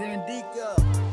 Iansandico.